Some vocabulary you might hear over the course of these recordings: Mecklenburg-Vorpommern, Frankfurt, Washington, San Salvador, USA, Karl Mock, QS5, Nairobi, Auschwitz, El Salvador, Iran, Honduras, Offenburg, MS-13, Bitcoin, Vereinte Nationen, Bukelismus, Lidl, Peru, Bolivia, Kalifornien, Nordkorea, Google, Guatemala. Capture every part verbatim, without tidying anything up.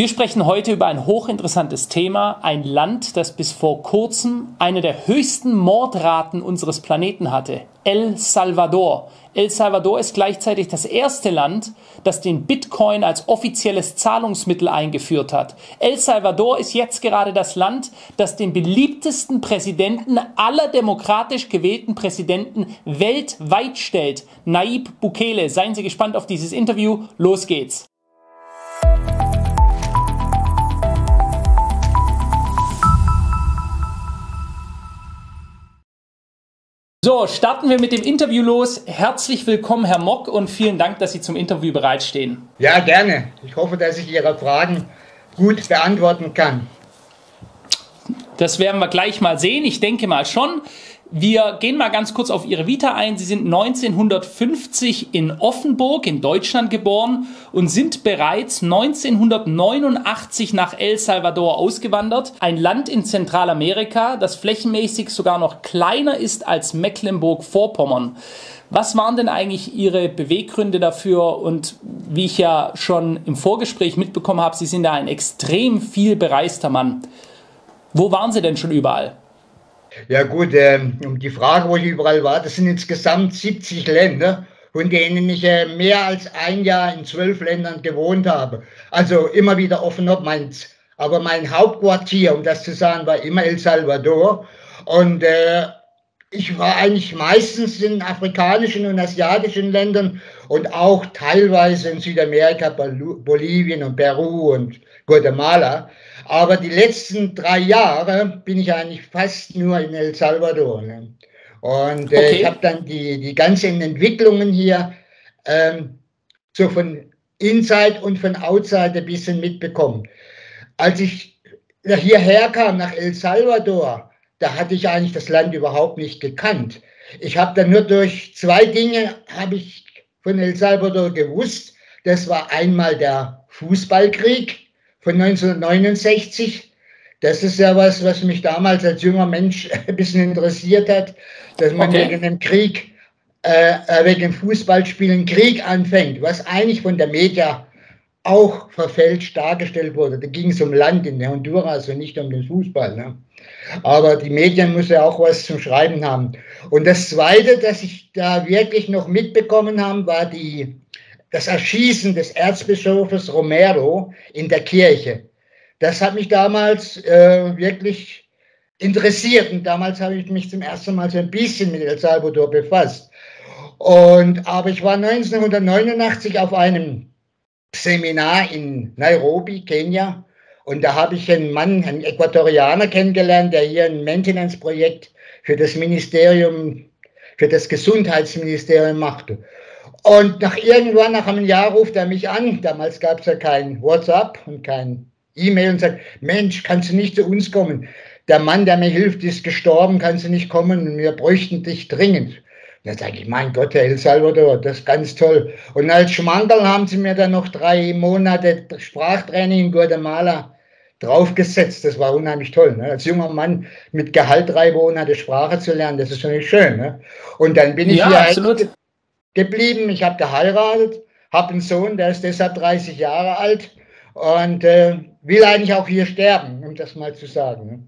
Wir sprechen heute über ein hochinteressantes Thema, ein Land, das bis vor kurzem eine der höchsten Mordraten unseres Planeten hatte, El Salvador. El Salvador ist gleichzeitig das erste Land, das den Bitcoin als offizielles Zahlungsmittel eingeführt hat. El Salvador ist jetzt gerade das Land, das den beliebtesten Präsidenten aller demokratisch gewählten Präsidenten weltweit stellt. Nayib Bukele. Seien Sie gespannt auf dieses Interview. Los geht's. So, starten wir mit dem Interview los. Herzlich willkommen, Herr Mock, und vielen Dank, dass Sie zum Interview bereitstehen. Ja, gerne. Ich hoffe, dass ich Ihre Fragen gut beantworten kann. Das werden wir gleich mal sehen. Ich denke mal schon. Wir gehen mal ganz kurz auf Ihre Vita ein. Sie sind neunzehnhundertfünfzig in Offenburg in Deutschland geboren und sind bereits neunzehnhundertneunundachtzig nach El Salvador ausgewandert. Ein Land in Zentralamerika, das flächenmäßig sogar noch kleiner ist als Mecklenburg-Vorpommern. Was waren denn eigentlich Ihre Beweggründe dafür? Und wie ich ja schon im Vorgespräch mitbekommen habe, Sie sind da ein extrem viel bereister Mann. Wo waren Sie denn schon überall? Ja gut, ähm, um die Frage, wo ich überall war, das sind insgesamt siebzig Länder, von denen ich äh, mehr als ein Jahr in zwölf Ländern gewohnt habe. Also immer wieder offen ob meins. Aber mein Hauptquartier, um das zu sagen, war immer El Salvador. Und äh, ich war eigentlich meistens in afrikanischen und asiatischen Ländern und auch teilweise in Südamerika, Bol- Bolivien und Peru und Guatemala. Aber die letzten drei Jahre bin ich eigentlich fast nur in El Salvador. Ne? Und äh, okay. ich habe dann die, die ganzen Entwicklungen hier ähm, so von Inside und von Outside ein bisschen mitbekommen. Als ich hierher kam, nach El Salvador, da hatte ich eigentlich das Land überhaupt nicht gekannt. Ich habe dann nur durch zwei Dinge habe ich von El Salvador gewusst. Das war einmal der Fußballkrieg von neunzehnhundertneunundsechzig, das ist ja was, was mich damals als junger Mensch ein bisschen interessiert hat, dass man okay. wegen dem Krieg, äh, wegen dem Fußballspielen Krieg anfängt, was eigentlich von der Media auch verfälscht dargestellt wurde. Da ging es um Land in der Honduras und nicht um den Fußball. Ne? Aber die Medien müssen ja auch was zum Schreiben haben. Und das Zweite, das ich da wirklich noch mitbekommen habe, war die das Erschießen des Erzbischofes Romero in der Kirche. Das hat mich damals äh, wirklich interessiert. Und damals habe ich mich zum ersten Mal so ein bisschen mit El Salvador befasst. Und, aber ich war neunzehnhundertneunundachtzig auf einem Seminar in Nairobi, Kenia. Und da habe ich einen Mann, einen Äquatorianer kennengelernt, der hier ein Maintenance-Projekt für das Ministerium, für das Gesundheitsministerium machte. Und nach irgendwann, nach einem Jahr, ruft er mich an. Damals gab es ja kein WhatsApp und kein E-Mail und sagt, Mensch, kannst du nicht zu uns kommen? Der Mann, der mir hilft, ist gestorben, kannst du nicht kommen und wir bräuchten dich dringend. Und dann sage ich, mein Gott, Herr El Salvador, das ist ganz toll. Und als Schmankerl haben sie mir dann noch drei Monate Sprachtraining in Guatemala draufgesetzt. Das war unheimlich toll. Ne? Als junger Mann mit Gehalt drei Monate Sprache zu lernen, das ist schon nicht schön. Ne? Und dann bin ich ja, hier absolut. geblieben. Ich habe geheiratet, habe einen Sohn, der ist deshalb dreißig Jahre alt und äh, will eigentlich auch hier sterben, um das mal zu sagen.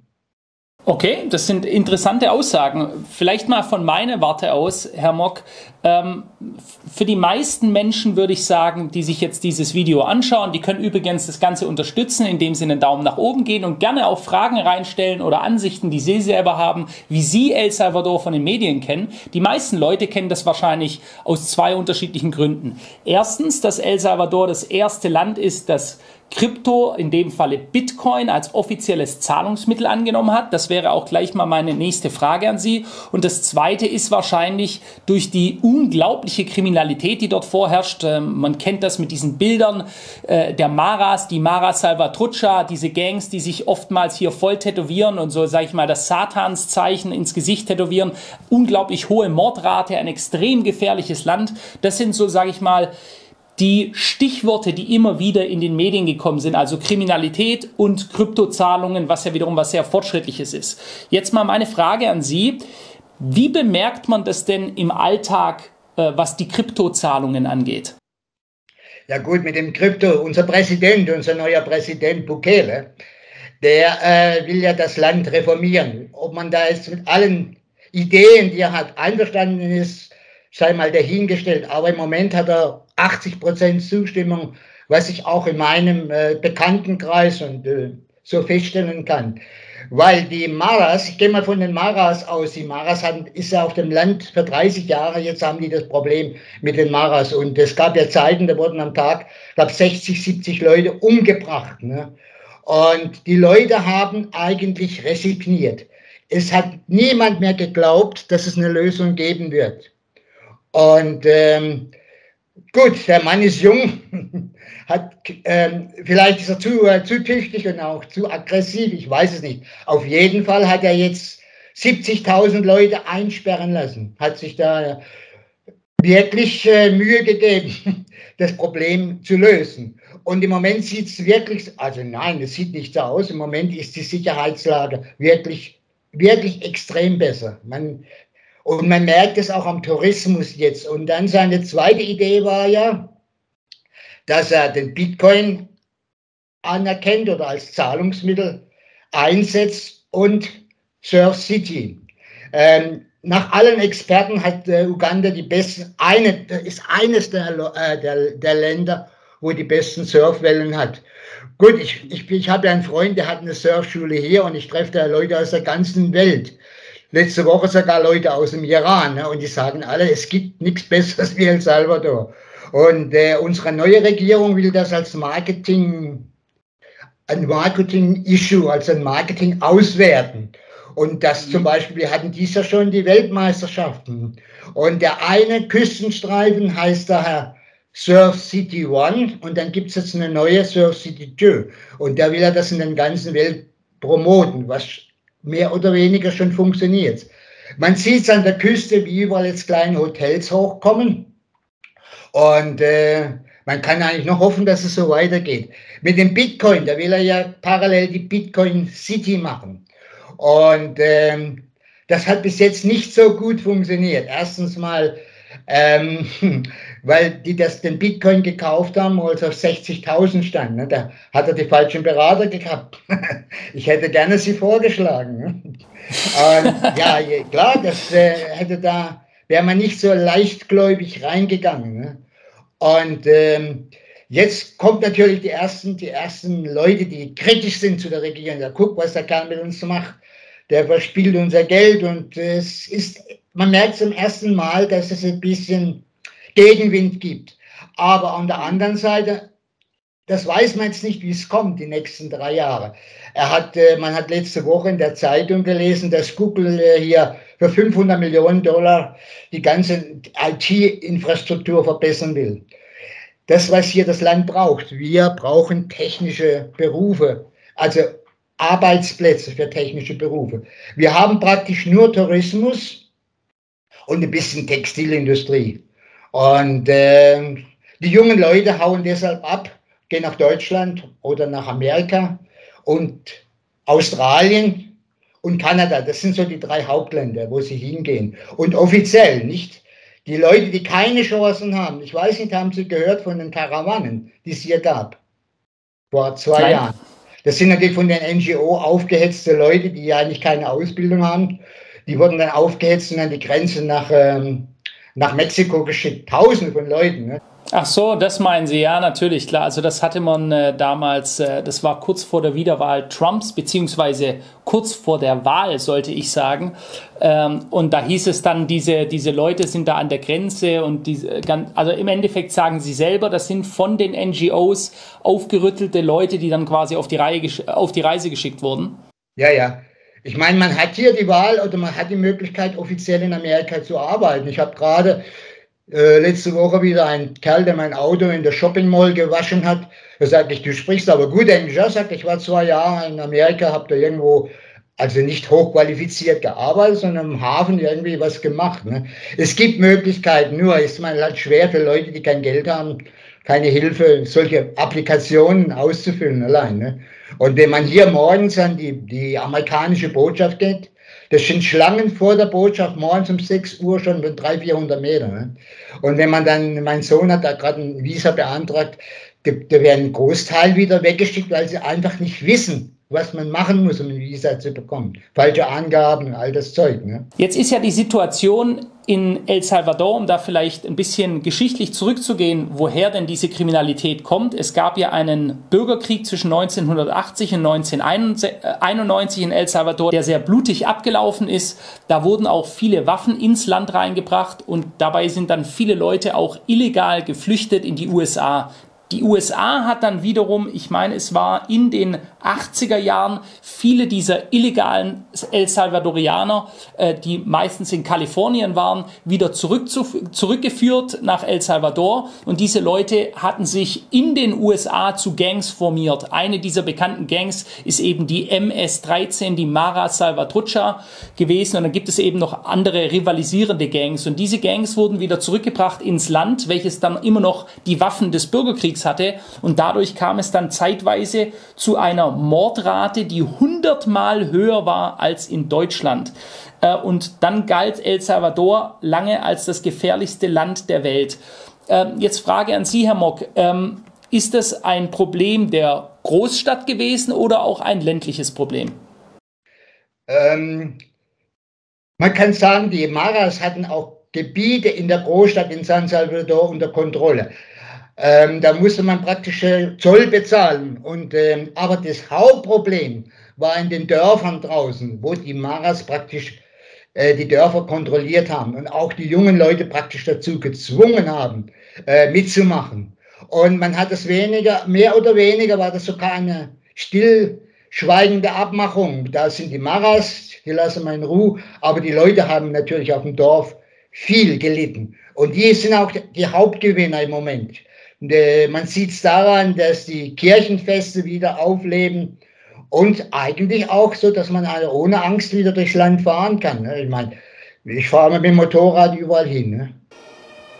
Okay, das sind interessante Aussagen. Vielleicht mal von meiner Warte aus, Herr Mock. Ähm, für die meisten Menschen würde ich sagen, die sich jetzt dieses Video anschauen, die können übrigens das Ganze unterstützen, indem sie einen Daumen nach oben gehen und gerne auch Fragen reinstellen oder Ansichten, die sie selber haben, wie sie El Salvador von den Medien kennen. Die meisten Leute kennen das wahrscheinlich aus zwei unterschiedlichen Gründen. Erstens, dass El Salvador das erste Land ist, das Krypto, in dem Falle Bitcoin, als offizielles Zahlungsmittel angenommen hat. Das wäre auch gleich mal meine nächste Frage an Sie. Und das Zweite ist wahrscheinlich durch die unglaubliche Kriminalität, die dort vorherrscht. Man kennt das mit diesen Bildern der Maras, die Mara Salvatrucha, diese Gangs, die sich oftmals hier voll tätowieren und so, sage ich mal, das Satanszeichen ins Gesicht tätowieren. Unglaublich hohe Mordrate, ein extrem gefährliches Land. Das sind so, sage ich mal, die Stichworte, die immer wieder in den Medien gekommen sind, also Kriminalität und Kryptozahlungen, was ja wiederum was sehr Fortschrittliches ist. Jetzt mal meine Frage an Sie. Wie bemerkt man das denn im Alltag, was die Kryptozahlungen angeht? Ja gut, mit dem Krypto, unser Präsident, unser neuer Präsident Bukele, der äh, will ja das Land reformieren. Ob man da jetzt mit allen Ideen, die er hat, einverstanden ist, sei mal dahingestellt. Aber im Moment hat er achtzig Prozent Zustimmung, was ich auch in meinem äh, Bekanntenkreis und äh, so feststellen kann. Weil die Maras, ich gehe mal von den Maras aus, die Maras haben, ist ja auf dem Land für dreißig Jahre, jetzt haben die das Problem mit den Maras. Und es gab ja Zeiten, da wurden am Tag, ich glaube, sechzig, siebzig Leute umgebracht. Ne? Und die Leute haben eigentlich resigniert. Es hat niemand mehr geglaubt, dass es eine Lösung geben wird. Und ähm, gut, der Mann ist jung, hat, ähm, vielleicht ist er zu, äh, zu tüchtig und auch zu aggressiv, ich weiß es nicht. Auf jeden Fall hat er jetzt siebzigtausend Leute einsperren lassen, hat sich da wirklich äh, Mühe gegeben, das Problem zu lösen. Und im Moment sieht es wirklich, also nein, es sieht nicht so aus, im Moment ist die Sicherheitslage wirklich, wirklich extrem besser. Man, und man merkt es auch am Tourismus jetzt. Und dann seine zweite Idee war ja, dass er den Bitcoin anerkennt oder als Zahlungsmittel einsetzt und Surf City. Ähm, nach allen Experten hat äh, Uganda die besten, eine, ist eines der, äh, der, der Länder, wo die besten Surfwellen hat. Gut, ich, ich, ich habe ja einen Freund, der hat eine Surfschule hier und ich treffe da Leute aus der ganzen Welt. Letzte Woche sogar Leute aus dem Iran, ne, und die sagen alle, es gibt nichts Besseres wie El Salvador. Und äh, unsere neue Regierung will das als Marketing, ein Marketing-Issue, als ein Marketing auswerten. Und das zum Beispiel, wir hatten dies Jahr schon die Weltmeisterschaften. Und der eine Küstenstreifen heißt daher Surf City One und dann gibt es jetzt eine neue Surf City Two. Und da will er das in der ganzen Welt promoten, was mehr oder weniger schon funktioniert. Man sieht es an der Küste, wie überall jetzt kleine Hotels hochkommen. Und äh, man kann eigentlich noch hoffen, dass es so weitergeht. Mit dem Bitcoin, da will er ja parallel die Bitcoin City machen. Und ähm, das hat bis jetzt nicht so gut funktioniert. Erstens mal, ähm, weil die das, den Bitcoin gekauft haben, wo es auf sechzigtausend stand. Ne? Da hat er die falschen Berater gehabt. Ich hätte gerne sie vorgeschlagen. Ne? Und, ja, klar, das äh, hätte da, wäre man nicht so leichtgläubig reingegangen. Ne? Und ähm, jetzt kommt natürlich die ersten, die ersten Leute, die kritisch sind zu der Regierung. Ja, guck, was der Kerl mit uns macht. Der verspielt unser Geld und äh, es ist, man merkt zum ersten Mal, dass es ein bisschen Gegenwind gibt. Aber an der anderen Seite, das weiß man jetzt nicht, wie es kommt, die nächsten drei Jahre. Er hat, man hat letzte Woche in der Zeitung gelesen, dass Google hier für fünfhundert Millionen Dollar die ganze I T-Infrastruktur verbessern will. Das, was hier das Land braucht, wir brauchen technische Berufe, also Arbeitsplätze für technische Berufe. Wir haben praktisch nur Tourismus und ein bisschen Textilindustrie. Und äh, die jungen Leute hauen deshalb ab, gehen nach Deutschland oder nach Amerika und Australien und Kanada. Das sind so die drei Hauptländer, wo sie hingehen. Und offiziell, nicht die Leute, die keine Chancen haben. Ich weiß nicht, haben Sie gehört von den Karawanen, die es hier gab? Vor zwei Nein. Jahren. Das sind natürlich von den N G O aufgehetzte Leute, die ja eigentlich keine Ausbildung haben. Die wurden dann aufgehetzt und an die Grenze nach... Ähm, nach Mexiko geschickt, tausende von Leuten. Ne? Ach so, das meinen Sie, ja, natürlich, klar. Also das hatte man äh, damals, äh, das war kurz vor der Wiederwahl Trumps, beziehungsweise kurz vor der Wahl, sollte ich sagen. Ähm, und da hieß es dann, diese, diese Leute sind da an der Grenze und diese, also im Endeffekt sagen Sie selber, das sind von den N G Os aufgerüttelte Leute, die dann quasi auf die, Reihe auf die Reise geschickt wurden. Ja, ja. Ich meine, man hat hier die Wahl oder man hat die Möglichkeit, offiziell in Amerika zu arbeiten. Ich habe gerade äh, letzte Woche wieder einen Kerl, der mein Auto in der Shopping Mall gewaschen hat. Da sagte ich, du sprichst aber gut Englisch. Er sagt, ich war zwei Jahre in Amerika, habe da irgendwo, also nicht hochqualifiziert gearbeitet, sondern im Hafen irgendwie was gemacht. Ne? Es gibt Möglichkeiten, nur ist man halt schwer für Leute, die kein Geld haben, keine Hilfe, solche Applikationen auszufüllen allein. Ne? Und wenn man hier morgens an die, die amerikanische Botschaft geht, Das sind Schlangen vor der Botschaft, morgens um sechs Uhr schon mit dreihundert, vierhundert Meter. Ne? Und wenn man dann, mein Sohn hat da gerade ein Visa beantragt, da, da werden ein Großteil wieder weggeschickt, weil sie einfach nicht wissen, was man machen muss, um ein Visa zu bekommen. Falsche Angaben, all das Zeug. Ne? Jetzt ist ja die Situation in El Salvador, um da vielleicht ein bisschen geschichtlich zurückzugehen, woher denn diese Kriminalität kommt. Es gab ja einen Bürgerkrieg zwischen neunzehnhundertachtzig und neunzehnhunderteinundneunzig in El Salvador, der sehr blutig abgelaufen ist. Da wurden auch viele Waffen ins Land reingebracht und dabei sind dann viele Leute auch illegal geflüchtet in die U S A. Die U S A hat dann wiederum, ich meine, es war in den achtziger Jahren, viele dieser illegalen El Salvadorianer, äh, die meistens in Kalifornien waren, wieder zurück zu, zurückgeführt nach El Salvador. Und diese Leute hatten sich in den U S A zu Gangs formiert. Eine dieser bekannten Gangs ist eben die M S dreizehn, die Mara Salvatrucha gewesen. Und dann gibt es eben noch andere rivalisierende Gangs. Und diese Gangs wurden wieder zurückgebracht ins Land, welches dann immer noch die Waffen des Bürgerkriegs hatte, und dadurch kam es dann zeitweise zu einer Mordrate, die hundertmal höher war als in Deutschland. Und dann galt El Salvador lange als das gefährlichste Land der Welt. Jetzt Frage an Sie, Herr Mock. Ist das ein Problem der Großstadt gewesen oder auch ein ländliches Problem? Ähm, man kann sagen, die Maras hatten auch Gebiete in der Großstadt in San Salvador unter Kontrolle. Ähm, da musste man praktisch äh, Zoll bezahlen. Und, ähm, aber das Hauptproblem war in den Dörfern draußen, wo die Maras praktisch äh, die Dörfer kontrolliert haben und auch die jungen Leute praktisch dazu gezwungen haben, äh, mitzumachen. Und man hat das weniger, mehr oder weniger war das sogar eine stillschweigende Abmachung. Da sind die Maras, die lassen wir in Ruhe, aber die Leute haben natürlich auf dem Dorf viel gelitten. Und die sind auch die Hauptgewinner im Moment. Man sieht es daran, dass die Kirchenfeste wieder aufleben und eigentlich auch so, dass man ohne Angst wieder durchs Land fahren kann. Ich meine, ich fahre mit dem Motorrad überall hin.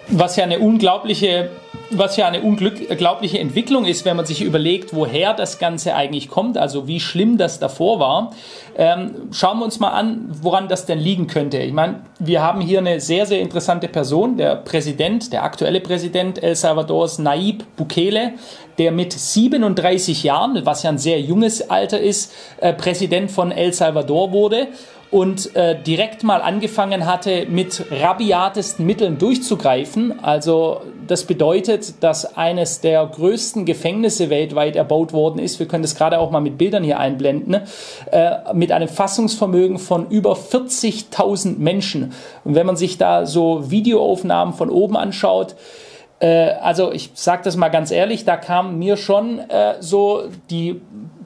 Was ja eine unglaubliche, was ja eine unglaubliche Entwicklung ist, wenn man sich überlegt, woher das Ganze eigentlich kommt, also wie schlimm das davor war. Ähm, schauen wir uns mal an, woran das denn liegen könnte. Ich meine, wir haben hier eine sehr, sehr interessante Person, der Präsident, der aktuelle Präsident El Salvadors, Nayib Bukele, der mit siebenunddreißig Jahren, was ja ein sehr junges Alter ist, äh, Präsident von El Salvador wurde. Und äh, direkt mal angefangen hatte, mit rabiatesten Mitteln durchzugreifen. Also das bedeutet, dass eines der größten Gefängnisse weltweit erbaut worden ist. Wir können das gerade auch mal mit Bildern hier einblenden. Äh, mit einem Fassungsvermögen von über vierzigtausend Menschen. Und wenn man sich da so Videoaufnahmen von oben anschaut, äh, also ich sage das mal ganz ehrlich, da kamen mir schon äh, so die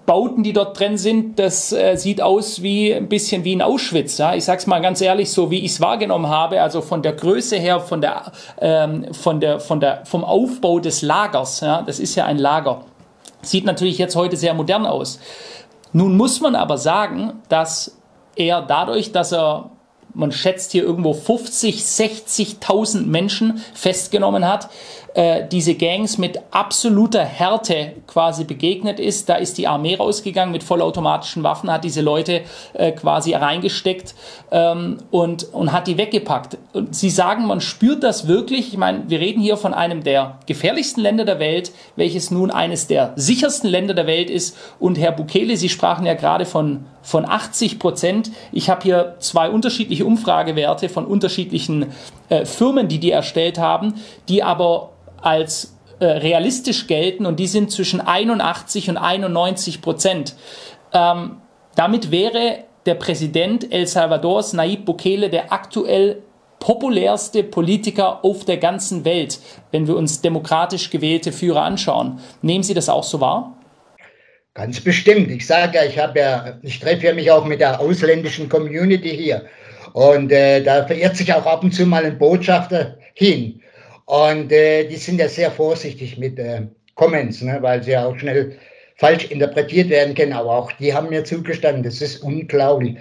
Bauten, die dort drin sind, das äh, sieht aus wie ein bisschen wie in Auschwitz. Ja? Ich sage es mal ganz ehrlich, so wie ich es wahrgenommen habe, also von der Größe her, von der, ähm, von der, von der, vom Aufbau des Lagers. Ja? Das ist ja ein Lager. Sieht natürlich jetzt heute sehr modern aus. Nun muss man aber sagen, dass er dadurch, dass er, man schätzt hier irgendwo fünfzig, sechzigtausend Menschen festgenommen hat, äh, diese Gangs mit absoluter Härte quasi begegnet ist. Da ist die Armee rausgegangen mit vollautomatischen Waffen, hat diese Leute äh, quasi reingesteckt ähm, und, und hat die weggepackt. Und Sie sagen, man spürt das wirklich. Ich meine, wir reden hier von einem der gefährlichsten Länder der Welt, welches nun eines der sichersten Länder der Welt ist. Und Herr Bukele, Sie sprachen ja gerade von von achtzig Prozent. Ich habe hier zwei unterschiedliche Umfragewerte von unterschiedlichen äh, Firmen, die die erstellt haben, die aber als äh, realistisch gelten, und die sind zwischen einundachtzig und einundneunzig Prozent. Ähm, damit wäre der Präsident El Salvadors, Nayib Bukele, der aktuell populärste Politiker auf der ganzen Welt, wenn wir uns demokratisch gewählte Führer anschauen. Nehmen Sie das auch so wahr? Ganz bestimmt. Ich sage ja, ich habe ja, ich treffe ja mich auch mit der ausländischen Community hier. Und äh, da verirrt sich auch ab und zu mal ein Botschafter hin. Und äh, die sind ja sehr vorsichtig mit äh, Comments, ne, weil sie ja auch schnell falsch interpretiert werden können. Aber auch die haben mir zugestanden, das ist unglaublich.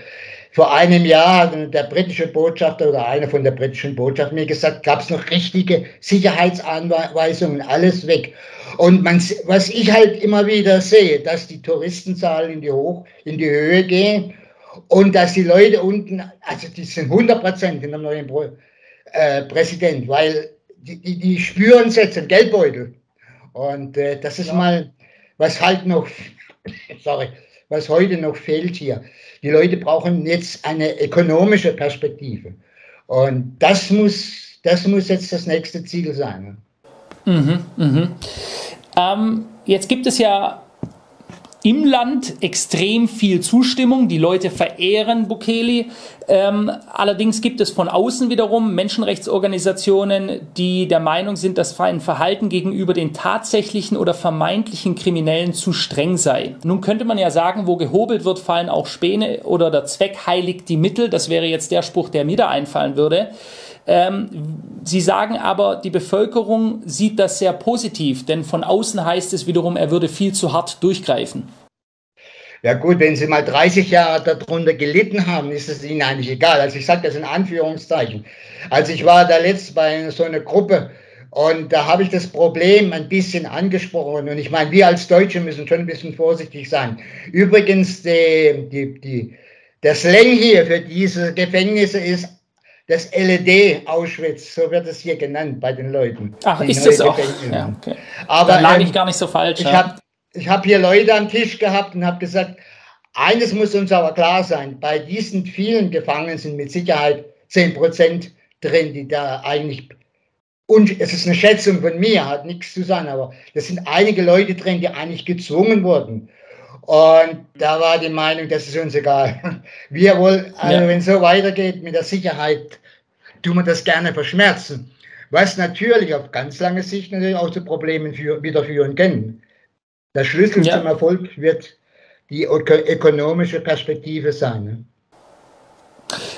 Vor einem Jahr hat der britische Botschafter oder einer von der britischen Botschaft mir gesagt, gab es noch richtige Sicherheitsanweisungen, alles weg. Und man, was ich halt immer wieder sehe, dass die Touristenzahlen in die, Hoch, in die Höhe gehen Und dass die Leute unten, also die sind hundert Prozent in dem neuen Pro, äh, Präsident, weil die, die, die spüren es jetzt im Geldbeutel. Und äh, das ist ja mal, was halt noch, sorry, was heute noch fehlt hier. Die Leute brauchen jetzt eine ökonomische Perspektive. Und das muss, das muss jetzt das nächste Ziel sein. Mhm, mhm. Ähm, jetzt gibt es ja im Land extrem viel Zustimmung. Die Leute verehren Bukele. Ähm, allerdings gibt es von außen wiederum Menschenrechtsorganisationen, die der Meinung sind, dass ein Verhalten gegenüber den tatsächlichen oder vermeintlichen Kriminellen zu streng sei. Nun könnte man ja sagen, wo gehobelt wird, fallen auch Späne oder der Zweck heiligt die Mittel. Das wäre jetzt der Spruch, der mir da einfallen würde. Ähm, Sie sagen aber, die Bevölkerung sieht das sehr positiv, denn von außen heißt es wiederum, er würde viel zu hart durchgreifen. Ja gut, wenn Sie mal dreißig Jahre darunter gelitten haben, ist es Ihnen eigentlich egal. Also ich sage das in Anführungszeichen. Also ich war da letztens bei so einer Gruppe und da habe ich das Problem ein bisschen angesprochen. Und ich meine, wir als Deutsche müssen schon ein bisschen vorsichtig sein. Übrigens, die, die, die, der Slang hier für diese Gefängnisse ist das L E D Auschwitz, so wird es hier genannt bei den Leuten. Ach, ist das auch? Ja, okay. Aber dann lag ähm, ich gar nicht so falsch. Ich ja. habe ich hab hier Leute am Tisch gehabt und habe gesagt, eines muss uns aber klar sein, bei diesen vielen Gefangenen sind mit Sicherheit zehn Prozent drin, die da eigentlich, und es ist eine Schätzung von mir, hat nichts zu sagen, aber das sind einige Leute drin, die eigentlich gezwungen wurden. Und da war die Meinung, das ist uns egal. Wir wollen, also ja. wenn es so weitergeht, mit der Sicherheit tun wir das gerne verschmerzen. Was natürlich auf ganz lange Sicht natürlich auch zu Problemen für, wieder führen kann. Der Schlüssel ja. zum Erfolg wird die ökonomische Perspektive sein.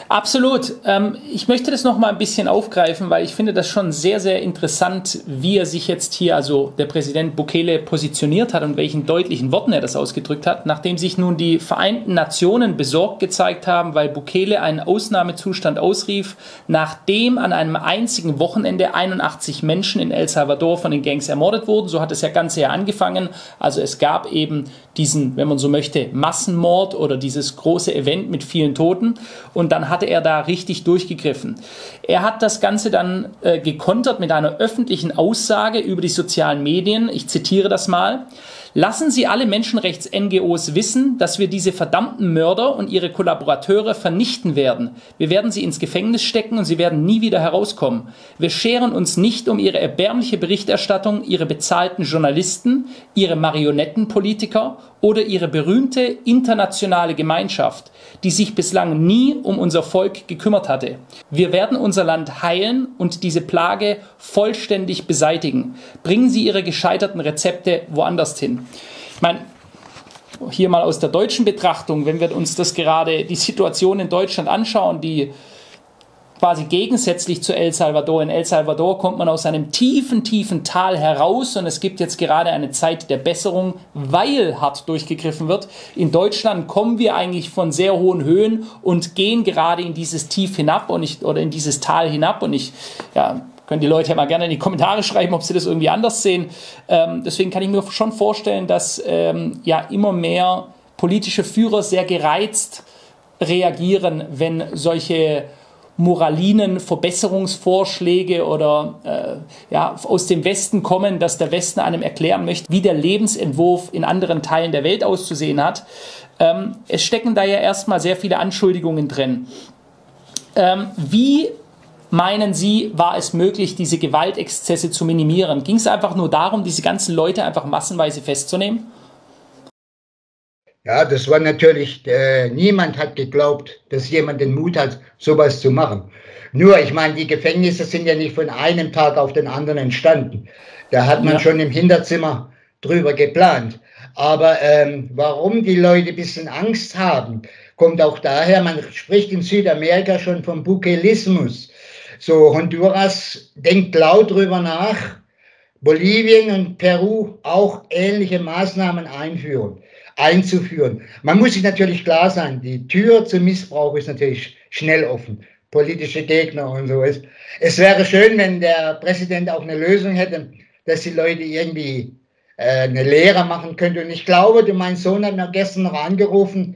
Absolut. Ähm, ich möchte das noch mal ein bisschen aufgreifen, weil ich finde das schon sehr, sehr interessant, wie er sich jetzt hier, also der Präsident Bukele, positioniert hat und welchen deutlichen Worten er das ausgedrückt hat, nachdem sich nun die Vereinten Nationen besorgt gezeigt haben, weil Bukele einen Ausnahmezustand ausrief, nachdem an einem einzigen Wochenende einundachtzig Menschen in El Salvador von den Gangs ermordet wurden. So hat das Ganze ja angefangen. Also es gab eben diesen, wenn man so möchte, Massenmord oder dieses große Event mit vielen Toten. Und dann hatte er da richtig durchgegriffen. Er hat das Ganze dann äh, gekontert mit einer öffentlichen Aussage über die sozialen Medien. Ich zitiere das mal. Lassen Sie alle Menschenrechts-N G Os wissen, dass wir diese verdammten Mörder und ihre Kollaborateure vernichten werden. Wir werden sie ins Gefängnis stecken und sie werden nie wieder herauskommen. Wir scheren uns nicht um ihre erbärmliche Berichterstattung, ihre bezahlten Journalisten, ihre Marionettenpolitiker oder ihre berühmte internationale Gemeinschaft, die sich bislang nie um unser Volk gekümmert hatte. Wir werden unser Land heilen und diese Plage vollständig beseitigen. Bringen Sie Ihre gescheiterten Rezepte woanders hin. Ich meine, hier mal aus der deutschen Betrachtung, wenn wir uns das gerade die Situation in Deutschland anschauen, die quasi gegensätzlich zu El Salvador. In El Salvador kommt man aus einem tiefen, tiefen Tal heraus und es gibt jetzt gerade eine Zeit der Besserung, weil hart durchgegriffen wird. In Deutschland kommen wir eigentlich von sehr hohen Höhen und gehen gerade in dieses Tief hinab und ich, oder in dieses Tal hinab und ich, ja, können die Leute ja mal gerne in die Kommentare schreiben, ob sie das irgendwie anders sehen. Ähm, deswegen kann ich mir schon vorstellen, dass ähm, ja immer mehr politische Führer sehr gereizt reagieren, wenn solche Moralinen, Verbesserungsvorschläge oder äh, ja, aus dem Westen kommen, dass der Westen einem erklären möchte, wie der Lebensentwurf in anderen Teilen der Welt auszusehen hat. Ähm, es stecken da ja erstmal sehr viele Anschuldigungen drin. Ähm, wie meinen Sie, war es möglich, diese Gewaltexzesse zu minimieren? Ging es einfach nur darum, diese ganzen Leute einfach massenweise festzunehmen? Ja, das war natürlich, äh, niemand hat geglaubt, dass jemand den Mut hat, sowas zu machen. Nur, ich meine, die Gefängnisse sind ja nicht von einem Tag auf den anderen entstanden. Da hat man ja. schon im Hinterzimmer drüber geplant. Aber ähm, warum die Leute ein bisschen Angst haben, kommt auch daher, man spricht in Südamerika schon vom Bukelismus. So, Honduras denkt laut drüber nach, Bolivien und Peru auch ähnliche Maßnahmen einführen, einzuführen. Man muss sich natürlich klar sein, die Tür zum Missbrauch ist natürlich schnell offen. Politische Gegner und so. Es wäre schön, wenn der Präsident auch eine Lösung hätte, dass die Leute irgendwie äh, eine Lehre machen könnten. Und ich glaube, mein Sohn hat mir gestern noch angerufen,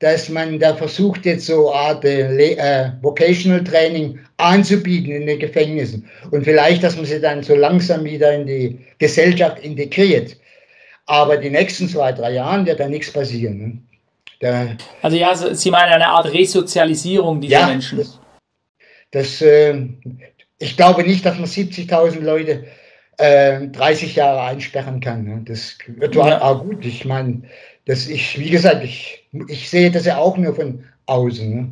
dass man da versucht, jetzt so eine Art äh, Vocational Training anzubieten in den Gefängnissen. Und vielleicht, dass man sie dann so langsam wieder in die Gesellschaft integriert. Aber die nächsten zwei, drei Jahren wird da nichts passieren. Ne? Da, also ja, Sie meinen eine Art Resozialisierung dieser ja, Menschen. Das, das, äh, ich glaube nicht, dass man siebzigtausend Leute äh, dreißig Jahre einsperren kann. Ne? Das wird ja. auch gut. Ich meine, das ich, wie gesagt, ich, ich sehe das ja auch nur von außen. Ne?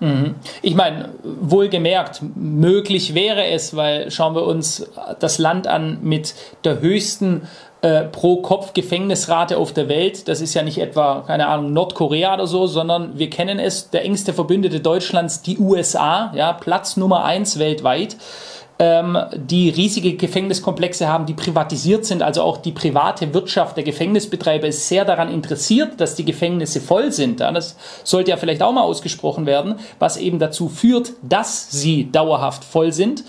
Mhm. Ich meine, wohlgemerkt, möglich wäre es, weil schauen wir uns das Land an mit der höchsten äh, Pro-Kopf-Gefängnisrate auf der Welt. Das ist ja nicht etwa, keine Ahnung, Nordkorea oder so, sondern wir kennen es, der engste Verbündete Deutschlands, die U S A, ja, Platz Nummer eins weltweit, ähm, die riesige Gefängniskomplexe haben, die privatisiert sind. Also auch die private Wirtschaft der Gefängnisbetreiber ist sehr daran interessiert, dass die Gefängnisse voll sind. Ja, das sollte ja vielleicht auch mal ausgesprochen werden, was eben dazu führt, dass sie dauerhaft voll sind.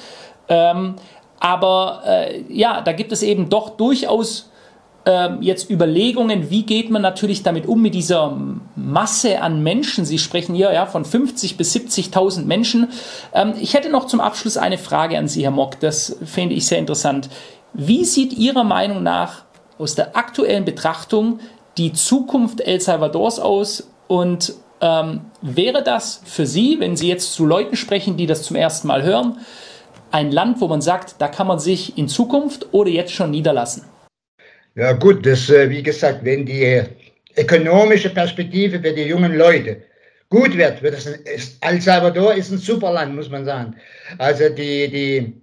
Ähm, aber äh, ja, da gibt es eben doch durchaus äh, jetzt Überlegungen, wie geht man natürlich damit um mit dieser Masse an Menschen. Sie sprechen hier ja von fünfzig bis siebzigtausend Menschen. Ähm, ich hätte noch zum Abschluss eine Frage an Sie, Herr Mock, das finde ich sehr interessant. Wie sieht Ihrer Meinung nach aus der aktuellen Betrachtung die Zukunft El Salvadors aus und ähm, wäre das für Sie, wenn Sie jetzt zu Leuten sprechen, die das zum ersten Mal hören, ein Land, wo man sagt, da kann man sich in Zukunft oder jetzt schon niederlassen? Ja gut, das wie gesagt, wenn die ökonomische Perspektive für die jungen Leute gut wird, wird es ein, El Salvador ist ein super Land, muss man sagen. Also die, die,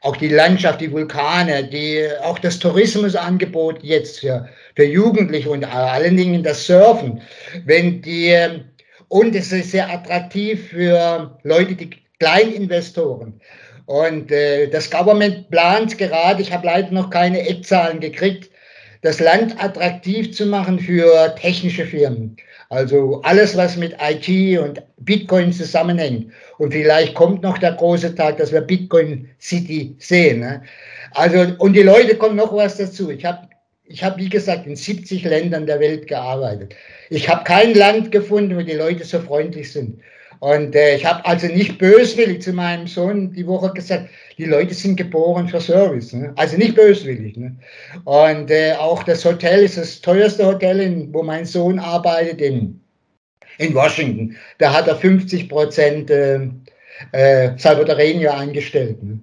auch die Landschaft, die Vulkane, die, auch das Tourismusangebot jetzt für, für Jugendliche und allen Dingen das Surfen. Wenn die, und es ist sehr attraktiv für Leute, die Kleininvestoren. Und äh, das Government plant gerade, ich habe leider noch keine Eckzahlen gekriegt, das Land attraktiv zu machen für technische Firmen. Also alles, was mit I T und Bitcoin zusammenhängt. Und vielleicht kommt noch der große Tag, dass wir Bitcoin City sehen. Ne? Also, und die Leute, kommen noch was dazu. Ich habe, ich hab, wie gesagt, in siebzig Ländern der Welt gearbeitet. Ich habe kein Land gefunden, wo die Leute so freundlich sind. Und äh, ich habe also nicht böswillig zu meinem Sohn die Woche gesagt, die Leute sind geboren für Service. Ne? Also nicht böswillig. Ne? Und äh, auch das Hotel ist das teuerste Hotel, in, wo mein Sohn arbeitet, in, in Washington. Da hat er fünfzig Prozent äh, äh, Salvadorenier eingestellt. Ne?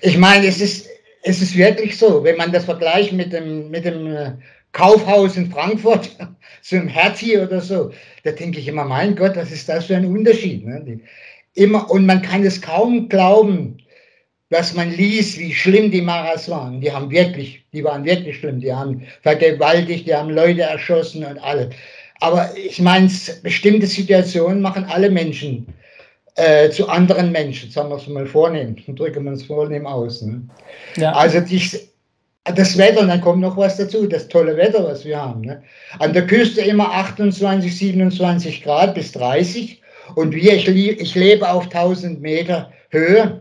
Ich meine, es ist, es ist wirklich so, wenn man das vergleicht mit dem, mit dem äh, Kaufhaus in Frankfurt, so im Hertie oder so, da denke ich immer, mein Gott, was ist das für ein Unterschied? Ne? Immer, und man kann es kaum glauben, was man liest, wie schlimm die Maras waren. Die haben wirklich, die waren wirklich schlimm, die haben vergewaltigt, die haben Leute erschossen und alles. Aber ich meine, bestimmte Situationen machen alle Menschen äh, zu anderen Menschen, sagen wir es mal vornehm, drücken wir es vornehm aus. Ne? Ja. Also die das Wetter, und dann kommt noch was dazu, das tolle Wetter, was wir haben. Ne? An der Küste immer achtundzwanzig, siebenundzwanzig Grad bis dreißig. Und wir, ich, ich lebe auf tausend Meter Höhe.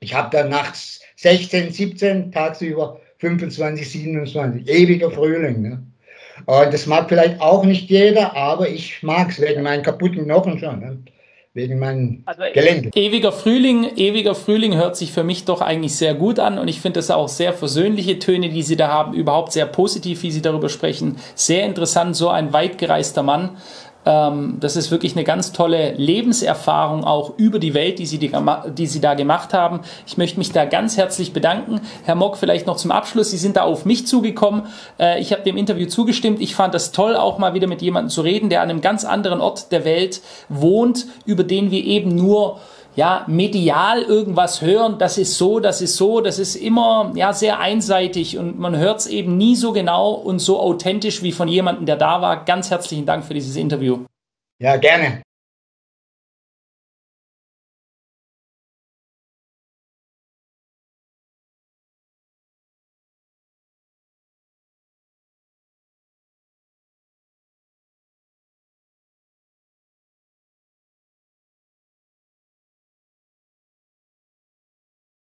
Ich habe da nachts sechzehn, siebzehn, tagsüber fünfundzwanzig, siebenundzwanzig. Ewiger Frühling. Ne? Und das mag vielleicht auch nicht jeder, aber ich mag es wegen meinen kaputten Knochen schon. Ne? Wegen meinem also, Gelände. Ewiger Frühling, ewiger Frühling hört sich für mich doch eigentlich sehr gut an und ich finde das auch sehr versöhnliche Töne, die Sie da haben, überhaupt sehr positiv, wie Sie darüber sprechen. Sehr interessant, so ein weitgereister Mann. Ähm, das ist wirklich eine ganz tolle Lebenserfahrung auch über die Welt, die Sie, die, die Sie da gemacht haben. Ich möchte mich da ganz herzlich bedanken. Herr Mock, vielleicht noch zum Abschluss. Sie sind da auf mich zugekommen. Äh, ich habe dem Interview zugestimmt. Ich fand das toll, auch mal wieder mit jemandem zu reden, der an einem ganz anderen Ort der Welt wohnt, über den wir eben nur ja, medial irgendwas hören, das ist so, das ist so, das ist immer ja, sehr einseitig und man hört es eben nie so genau und so authentisch wie von jemandem, der da war. Ganz herzlichen Dank für dieses Interview. Ja, gerne.